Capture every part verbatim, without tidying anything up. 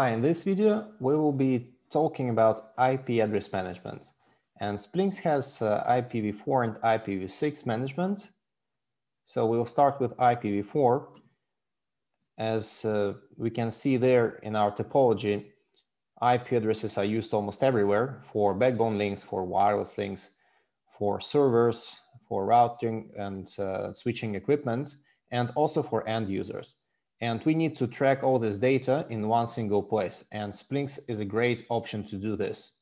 Hi, in this video, we will be talking about I P address management. And Splynx has uh, I P v four and I P v six management. So we'll start with I P v four. As uh, we can see there in our topology, I P addresses are used almost everywhere for backbone links, for wireless links, for servers, for routing and uh, switching equipment, and also for end users. And we need to track all this data in one single place. And Splynx is a great option to do this.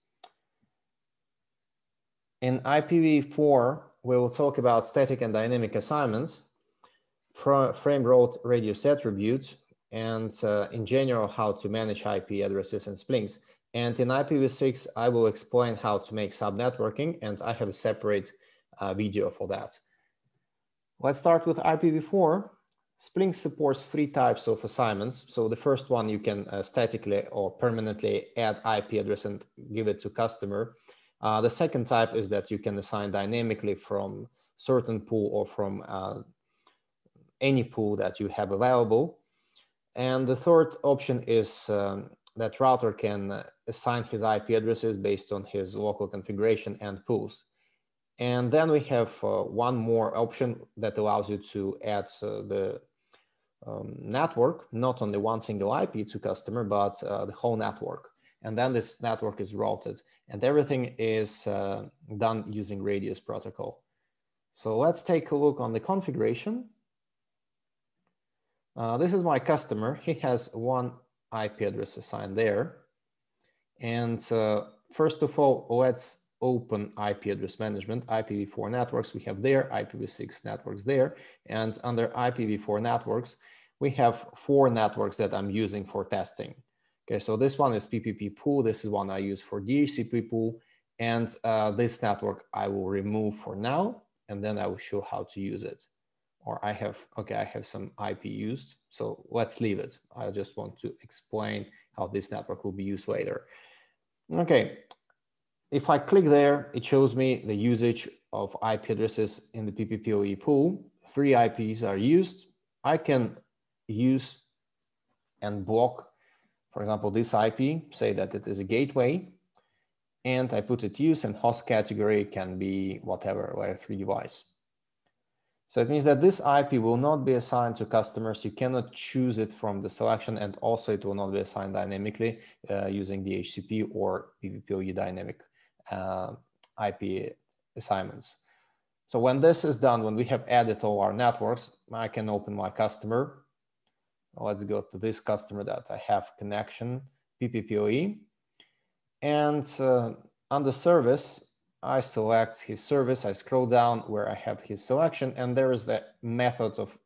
In I P v four, we will talk about static and dynamic assignments, frame rate radius attribute, and uh, in general, how to manage I P addresses in Splynx. And in I P v six, I will explain how to make subnetworking, and I have a separate uh, video for that. Let's start with I P v four. Splynx supports three types of assignments. So the first one, you can uh, statically or permanently add I P address and give it to customer. Uh, the second type is that you can assign dynamically from certain pool or from uh, any pool that you have available. And the third option is um, that router can assign his I P addresses based on his local configuration and pools. And then we have uh, one more option that allows you to add uh, the um, network, not only one single I P to customer, but uh, the whole network. And then this network is routed and everything is uh, done using RADIUS protocol. So let's take a look on the configuration. Uh, this is my customer. He has one I P address assigned there. And uh, first of all, let's open I P address management. I P v four networks we have there, I P v six networks there, and under I P v four networks, we have four networks that I'm using for testing. Okay, so this one is P P P pool, this is one I use for D H C P pool, and uh, this network I will remove for now, and then I will show how to use it. Or I have, okay, I have some I P used, so let's leave it. I just want to explain how this network will be used later. Okay. If I click there, it shows me the usage of I P addresses in the P P P o E pool. Three I Ps are used. I can use and block, for example, this I P, say that it is a gateway, and I put it use, and host category can be whatever, layer three device. So it means that this I P will not be assigned to customers. You cannot choose it from the selection, and also it will not be assigned dynamically uh, using D H C P or P P P o E dynamic Uh, I P assignments. So when this is done, when we have added all our networks, I can open my customer. Let's go to this customer that I have connection, P P P o E. And uh, under service, I select his service. I scroll down where I have his selection, and there is the method of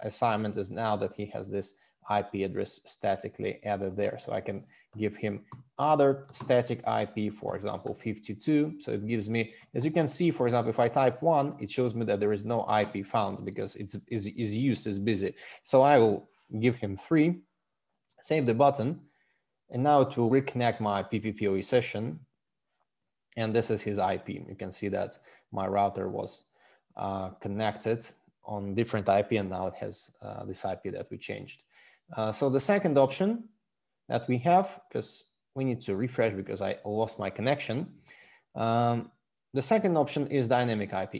assignment is now that he has this I P address statically added there. So I can give him other static I P, for example, fifty-two. So it gives me, as you can see, for example, if I type one, it shows me that there is no I P found because it's is, is used as busy. So I will give him three, save the button, and now it will reconnect my P P P o E session. And this is his I P. You can see that my router was uh, connected on different I P, and now it has uh, this I P that we changed. Uh, so the second option that we have, because we need to refresh because I lost my connection. Um, the second option is dynamic I P.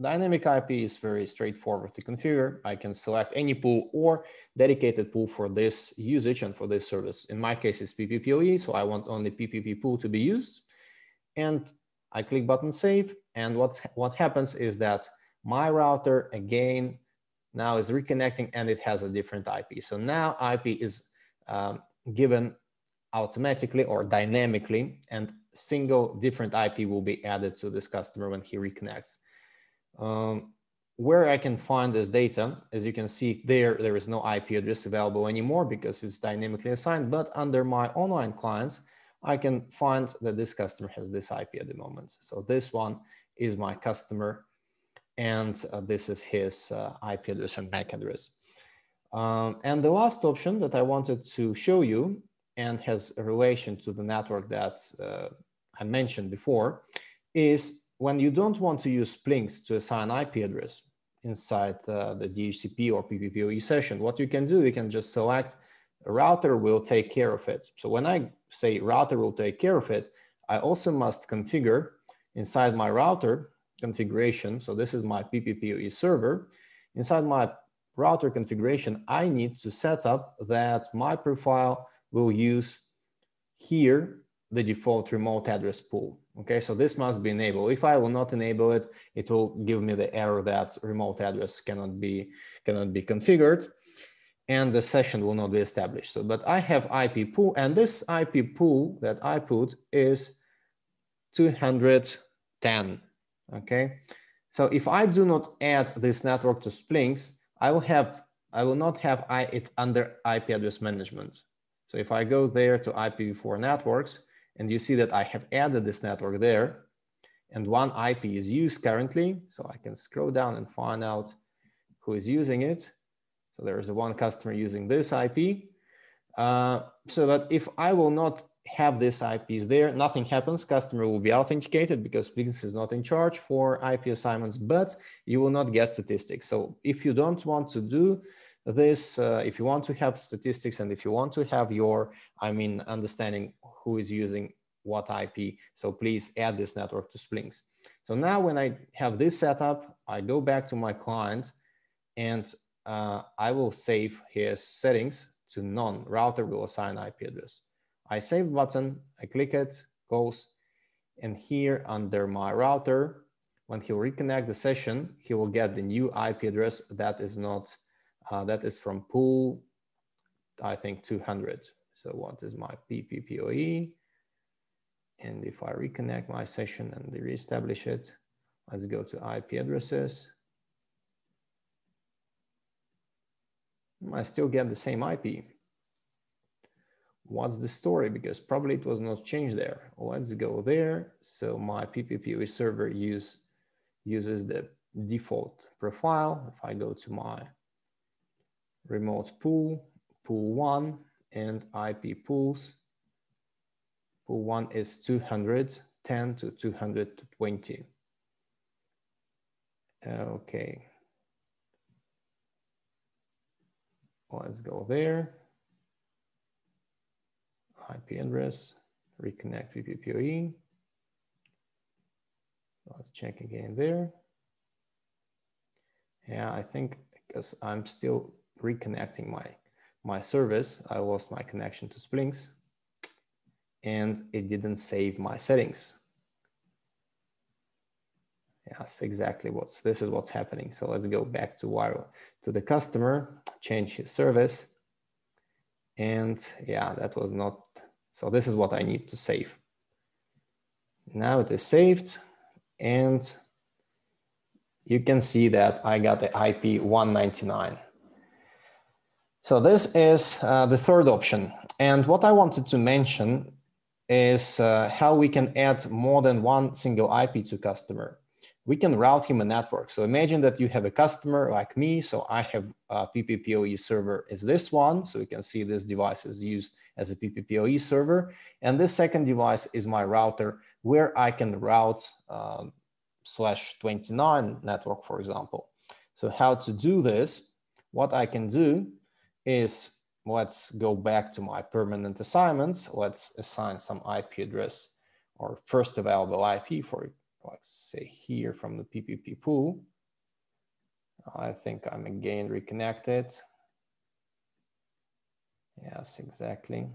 Dynamic I P is very straightforward to configure. I can select any pool or dedicated pool for this usage and for this service. In my case, it's P P P o E, so I want only P P P pool to be used. And I click button save. And what's, what happens is that my router again now is reconnecting and it has a different I P. So now I P is um, given automatically or dynamically, and single different I P will be added to this customer when he reconnects. Um, where I can find this data, as you can see there, there is no I P address available anymore because it's dynamically assigned, but under my online clients, I can find that this customer has this I P at the moment. So this one is my customer, and uh, this is his uh, I P address and MAC address. Um, and the last option that I wanted to show you, and has a relation to the network that uh, I mentioned before, is when you don't want to use Splynx to assign I P address inside uh, the D H C P or P P P o E session, what you can do, you can just select a router will take care of it. So when I say router will take care of it, I also must configure inside my router configuration. So this is my P P P O E server. Inside my router configuration, I need to set up that my profile will use here the default remote address pool. Okay, so this must be enabled. If I will not enable it, it will give me the error that remote address cannot be, cannot be configured and the session will not be established. So, but I have I P pool, and this I P pool that I put is two hundred ten, okay? So if I do not add this network to Splynx, I will have, I will not have it under I P address management. So if I go there to I P v four networks, and you see that I have added this network there, and one I P is used currently. So I can scroll down and find out who is using it. So there is one customer using this I P. Uh, so that if I will not have this I Ps there, nothing happens. Customer will be authenticated because Splynx is not in charge for I P assignments, but you will not get statistics. So if you don't want to do this, uh, if you want to have statistics and if you want to have your, I mean, understanding who is using what I P, so please add this network to Splynx. So now when I have this set up, I go back to my client and uh, I will save his settings to none. Router will assign I P address. I save button, I click it, goes, and here under my router, when he will reconnect the session, he will get the new I P address that is not, uh, that is from pool, I think two hundred. So what is my P P P O E? And if I reconnect my session and reestablish it, let's go to I P addresses. I still get the same I P. What's the story? Because probably it was not changed there. Let's go there. So my P P P O E server use, uses the default profile. If I go to my remote pool, pool one and I P pools, pool one is two hundred ten to two hundred twenty. Okay. Let's go there. I P address, reconnect P P P O E. Let's check again there. Yeah, I think because I'm still reconnecting my, my service, I lost my connection to Splynx and it didn't save my settings. Yes, exactly what's, this is what's happening. So let's go back to wire to the customer, change his service. And yeah, that was not, so this is what I need to save. Now it is saved and you can see that I got the I P one ninety-nine. So this is uh, the third option. And what I wanted to mention is uh, how we can add more than one single I P to customer. We can route him a network. So imagine that you have a customer like me. So I have a P P P O E server is this one. So you can see this device is used as a P P P O E server. And this second device is my router where I can route um, slash twenty-nine network, for example. So how to do this, what I can do is let's go back to my permanent assignments. Let's assign some I P address or first available I P for it. Let's say here from the P P P pool. I think I'm again reconnected. Yes, exactly.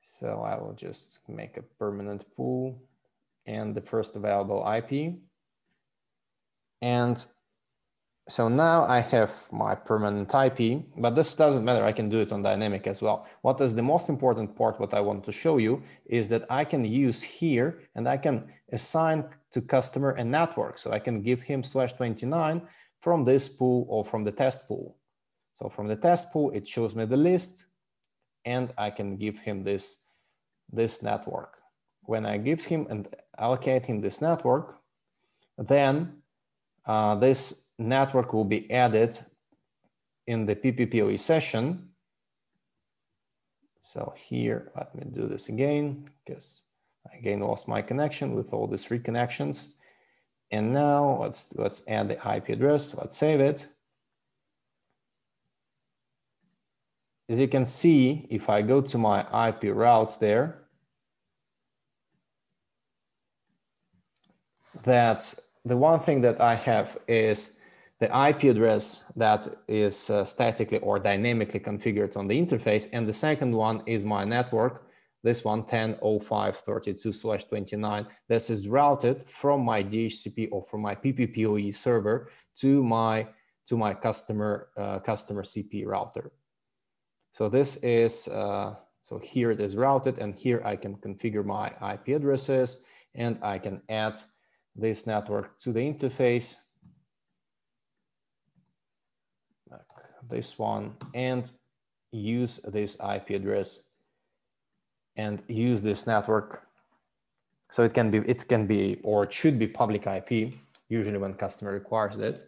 So I will just make a permanent pool and the first available I P. And so now I have my permanent I P, but this doesn't matter. I can do it on dynamic as well. What is the most important part, what I want to show you is that I can use here and I can assign to customer a network. So I can give him slash twenty-nine from this pool or from the test pool. So from the test pool, it shows me the list and I can give him this, this network. When I give him and allocate him this network, then uh, this network will be added in the P P P O E session. So here, let me do this again, because I again lost my connection with all these reconnections. And now let's, let's add the I P address, let's save it. as you can see, if I go to my I P routes there, that the one thing that I have is the I P address that is uh, statically or dynamically configured on the interface. And the second one is my network. This one ten dot oh five dot thirty-two slash twenty-nine. This is routed from my D H C P or from my P P P o E server to my to my customer uh, customer C P E router. So this is uh, so here it is routed, and here I can configure my I P addresses, and I can add this network to the interface, like this one, and use this I P address and use this network. So it can be, it can be, or it should be public I P, usually when customer requires that.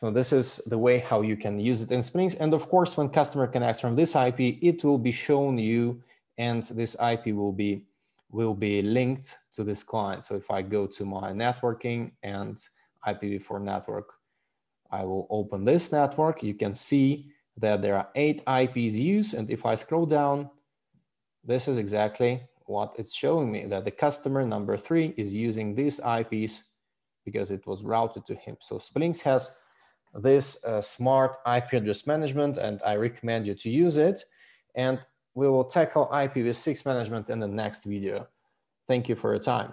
So this is the way how you can use it in Splynx. And of course, when customer connects from this I P, it will be shown you, and this I P will be will be linked to this client. So if I go to my networking and I P v four network, I will open this network. You can see that there are eight I Ps used. And if I scroll down, this is exactly what it's showing me, that the customer number three is using these I Ps because it was routed to him. So Splynx has this uh, smart I P address management, and I recommend you to use it. And we will tackle I P v six management in the next video. Thank you for your time.